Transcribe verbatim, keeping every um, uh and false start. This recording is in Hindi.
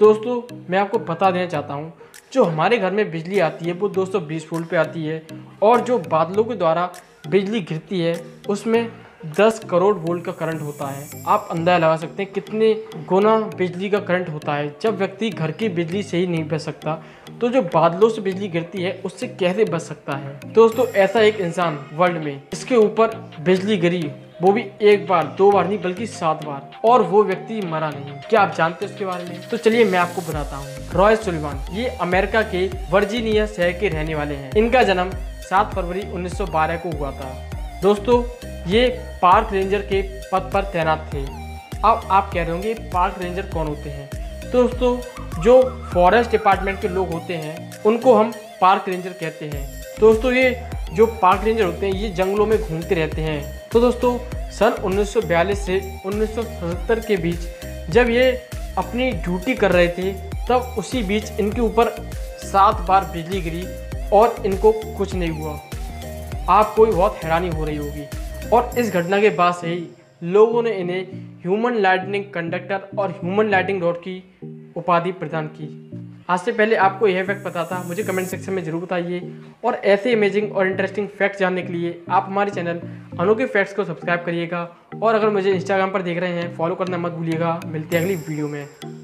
दोस्तों मैं आपको बता देना चाहता हूँ, जो हमारे घर में बिजली आती है वो दोस्तों बीस वोल्ट पे आती है, और जो बादलों के द्वारा बिजली गिरती है उसमें दस करोड़ वोल्ट का करंट होता है। आप अंदाजा लगा सकते हैं कितने गुना बिजली का करंट होता है। जब व्यक्ति घर की बिजली से ही नहीं बच सकता तो जो बादलों से बिजली गिरती है उससे कैसे बच सकता है। दोस्तों ऐसा एक इंसान वर्ल्ड में इसके ऊपर बिजली गिरी, वो भी एक बार दो बार नहीं बल्कि सात बार, और वो व्यक्ति मरा नहीं। क्या आप जानते हैं उसके बारे में? तो चलिए मैं आपको बताता हूँ। रॉय सुलवान, ये अमेरिका के वर्जीनिया शहर के रहने वाले हैं। इनका जन्म सात फरवरी उन्नीस सौ बारह को हुआ था। दोस्तों ये पार्क रेंजर के पद पर तैनात थे। अब आप कह रहे होंगे पार्क रेंजर कौन होते हैं? दोस्तों जो फॉरेस्ट डिपार्टमेंट के लोग होते हैं उनको हम पार्क रेंजर कहते हैं। दोस्तों ये जो पार्क रेंजर होते हैं ये जंगलों में घूमते रहते हैं। तो दोस्तों सन उन्नीस सौ बयालीस से उन्नीस सौ सतहत्तर के बीच जब ये अपनी ड्यूटी कर रहे थे तब उसी बीच इनके ऊपर सात बार बिजली गिरी और इनको कुछ नहीं हुआ। आपको भी बहुत हैरानी हो रही होगी, और इस घटना के बाद से ही लोगों ने इन्हें ह्यूमन लाइटनिंग कंडक्टर और ह्यूमन लाइटिंग रॉड की उपाधि प्रदान की। आज से पहले आपको यह फैक्ट पता था? मुझे कमेंट सेक्शन में ज़रूर बताइए, और ऐसे अमेजिंग और इंटरेस्टिंग फैक्ट्स जानने के लिए आप हमारे चैनल अनोखे फैक्ट्स को सब्सक्राइब करिएगा, और अगर मुझे इंस्टाग्राम पर देख रहे हैं फॉलो करना मत भूलिएगा। मिलते हैं अगली वीडियो में।